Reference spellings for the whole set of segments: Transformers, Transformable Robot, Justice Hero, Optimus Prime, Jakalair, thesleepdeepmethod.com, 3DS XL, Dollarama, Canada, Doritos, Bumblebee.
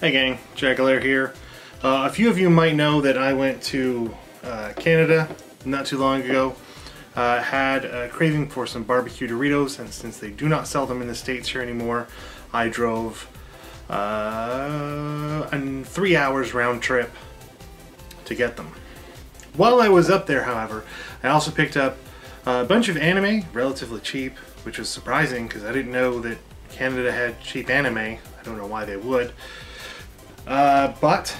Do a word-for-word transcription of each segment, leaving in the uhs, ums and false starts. Hey gang, Jakalair here. Uh, a few of you might know that I went to uh, Canada not too long ago. I uh, had a craving for some barbecue Doritos, and since they do not sell them in the States here anymore, I drove uh, a three hours round trip to get them. While I was up there, however, I also picked up a bunch of anime, relatively cheap, which was surprising because I didn't know that Canada had cheap anime. I don't know why they would. Uh, but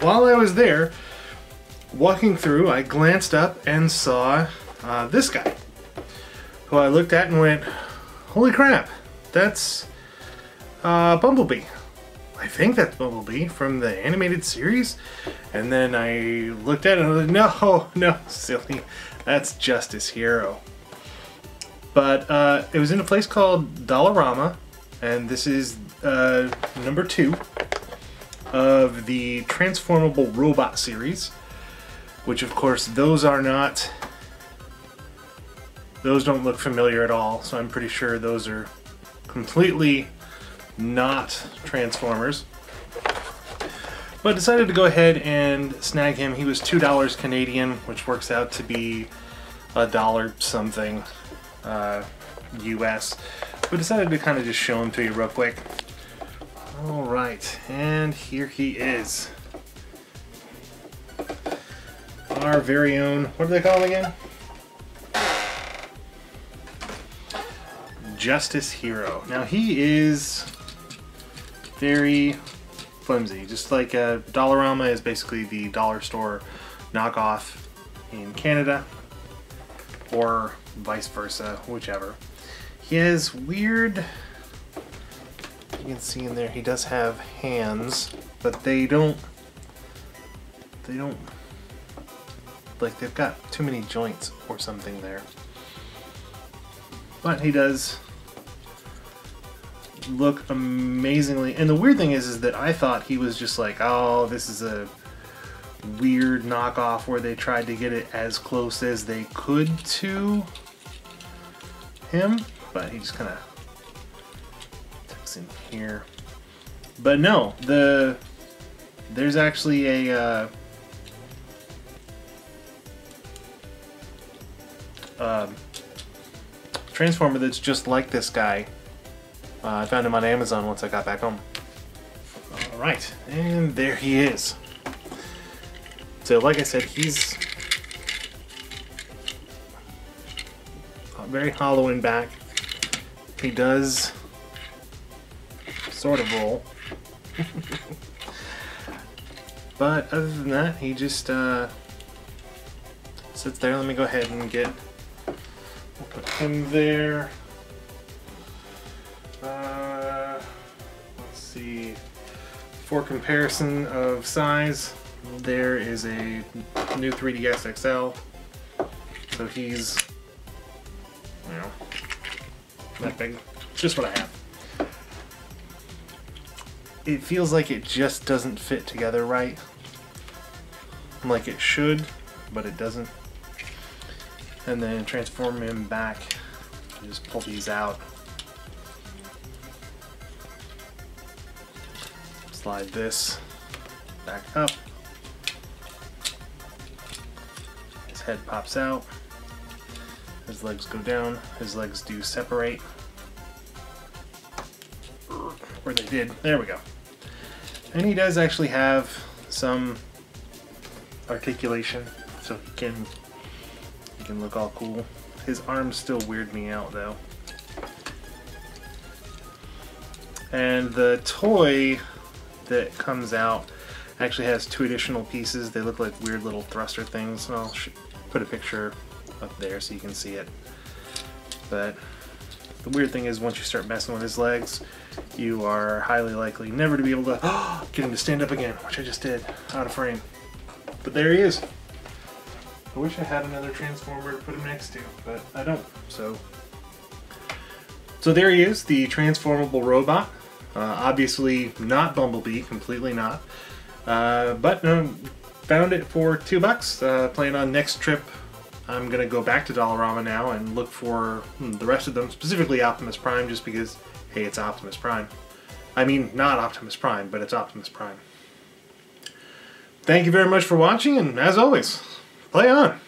while I was there, walking through, I glanced up and saw uh, this guy, who I looked at and went, holy crap, that's uh, Bumblebee. I think that's Bumblebee from the animated series. And then I looked at it and I was like, no, no, silly, that's Justice Hero. But uh, it was in a place called Dollarama, and this is uh, number two of the Transformable Robot series. Which, of course, those are not, those don't look familiar at all, so I'm pretty sure those are completely not Transformers. But I decided to go ahead and snag him. He was two dollars Canadian, which works out to be a dollar something uh, U S. But decided to kind of just show him to you real quick. All right, and here he is. Our very own, what do they call him again? Justice Hero. Now he is very flimsy, just like a Dollarama is basically the dollar store knockoff in Canada, or vice versa, whichever. He has weird, you can see in there, he does have hands, but they don't, they don't, like they've got too many joints or something there. But he does look amazingly, and the weird thing is is that I thought he was just like, oh, this is a weird knockoff where they tried to get it as close as they could to him, but he just kind of tucks in here. But no, the there's actually a uh, Um, transformer that's just like this guy. Uh, I found him on Amazon once I got back home. Alright, and there he is. So like I said, he's very hollow in back. He does sort of roll. But other than that, he just uh, sits there. Let me go ahead and get put him there. Uh, let's see. For comparison of size, there is a new three D S X L. So he's, you know, that big. Just what I have. It feels like it just doesn't fit together right. Like it should, but it doesn't. And then transform him back. Just pull these out. Slide this back up. His head pops out. His legs go down. His legs do separate. Or they did. There we go. And he does actually have some articulation, so he can He can look all cool. His arms still weird me out though. And the toy that comes out actually has two additional pieces. They look like weird little thruster things. And I'll put a picture up there so you can see it. But the weird thing is once you start messing with his legs, you are highly likely never to be able to get him to stand up again, which I just did, out of frame. But there he is. I wish I had another Transformer to put him next to, but I don't, so. So there he is, the Transformable Robot. Uh, obviously not Bumblebee, completely not. Uh, but um, found it for two bucks. Uh, playing on next trip, I'm gonna go back to Dollarama now and look for hmm, the rest of them, specifically Optimus Prime, just because, hey, it's Optimus Prime. I I mean, not Optimus Prime, but it's Optimus Prime. Thank you very much for watching, and as always, play on!